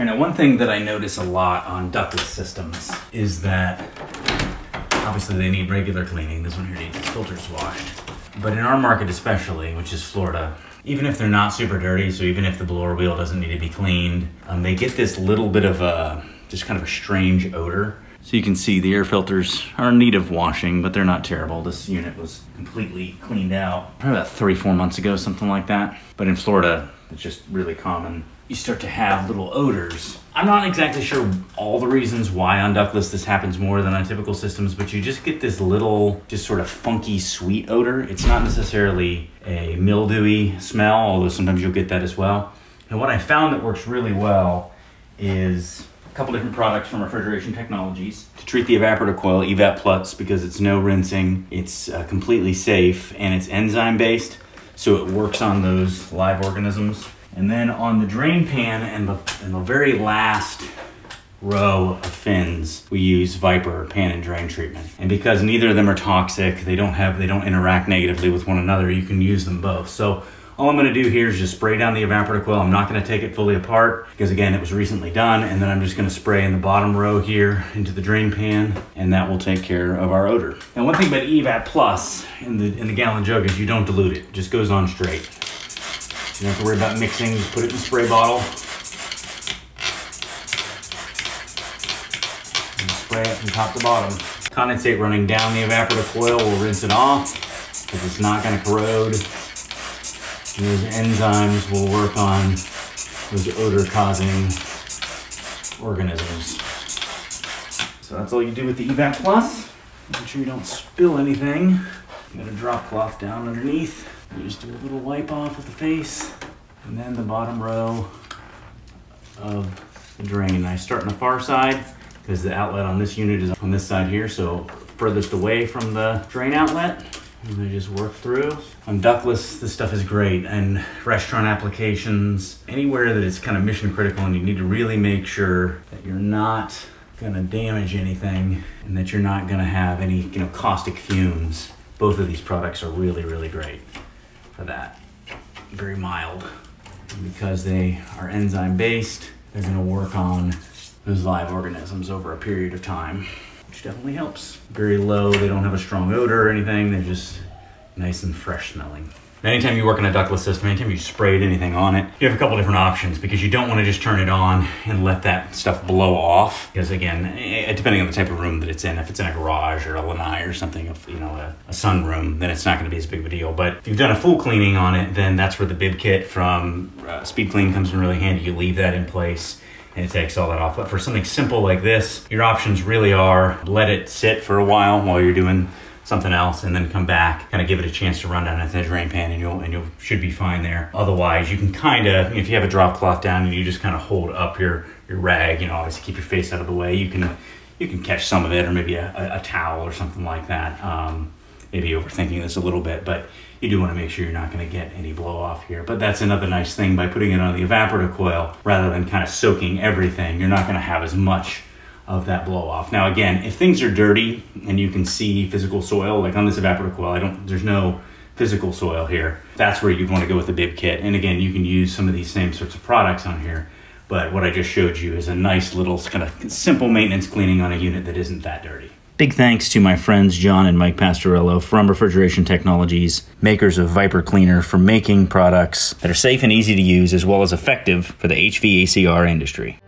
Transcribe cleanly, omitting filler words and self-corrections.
I know one thing that I notice a lot on ductless systems is that obviously they need regular cleaning. This one here needs its filters washed. But in our market especially, which is Florida, even if they're not super dirty, so even if the blower wheel doesn't need to be cleaned, they get this little bit of a, just kind of a strange odor. So you can see the air filters are in need of washing, but they're not terrible. This unit was completely cleaned out probably about 3 or 4 months ago, something like that. But in Florida, it's just really common. You start to have little odors. I'm not exactly sure all the reasons why on ductless this happens more than on typical systems, but you just get this little, just sort of funky sweet odor. It's not necessarily a mildewy smell, although sometimes you'll get that as well. And what I found that works really well is a couple different products from Refrigeration Technologies to treat the evaporator coil, EVAP+, because it's no rinsing, it's completely safe, and it's enzyme-based, so it works on those live organisms. And then on the drain pan and the very last row of fins, we use Viper Pan and Drain Treatment. And because neither of them are toxic, they don't interact negatively with one another, you can use them both. So all I'm gonna do here is just spray down the evaporator coil. I'm not gonna take it fully apart because again, it was recently done. And then I'm just gonna spray in the bottom row here into the drain pan, and that will take care of our odor. Now, one thing about EVAP Plus in the gallon jug is you don't dilute it. It just goes on straight. You don't have to worry about mixing, just put it in a spray bottle. And spray it from top to bottom. Condensate running down the evaporator coil will rinse it off because it's not gonna corrode. And those enzymes will work on those odor-causing organisms. So that's all you do with the EVAP Plus. Make sure you don't spill anything. Get a drop cloth down underneath. You just do a little wipe off of the face, and then the bottom row of the drain. I start on the far side because the outlet on this unit is on this side here, so furthest away from the drain outlet. And I just work through. On ductless, this stuff is great. And restaurant applications, anywhere that it's kind of mission critical and you need to really make sure that you're not gonna damage anything and that you're not gonna have any, you know, caustic fumes. Both of these products are really, really great for that. Very mild. And because they are enzyme based, they're gonna work on those live organisms over a period of time, which definitely helps. Very low, they don't have a strong odor or anything, they're just nice and fresh smelling. Anytime you work in a ductless system, anytime you sprayed anything on it, you have a couple different options because you don't want to just turn it on and let that stuff blow off. Because again, depending on the type of room that it's in, if it's in a garage or a lanai or something, if, you know, a sunroom, then it's not going to be as big of a deal. But if you've done a full cleaning on it, then that's where the bib kit from Speed Clean comes in really handy. You leave that in place and it takes all that off. But for something simple like this, your options really are let it sit for a while you're doing something else, and then come back, kind of give it a chance to run down into the drain pan, and you should be fine there. Otherwise, you can kind of, if you have a drop cloth down and you just kind of hold up your rag, you know, obviously keep your face out of the way, you can catch some of it, or maybe a towel or something like that. Maybe overthinking this a little bit, but you do want to make sure you're not going to get any blow off here. But that's another nice thing by putting it on the evaporator coil rather than kind of soaking everything. You're not going to have as much of that blow off. Now again, if things are dirty and you can see physical soil, like on this evaporator coil, there's no physical soil here. That's where you'd want to go with the bib kit. And again, you can use some of these same sorts of products on here, but what I just showed you is a nice little kind of simple maintenance cleaning on a unit that isn't that dirty. Big thanks to my friends John and Mike Pastorello from Refrigeration Technologies, makers of Viper Cleaner, for making products that are safe and easy to use as well as effective for the HVACR industry.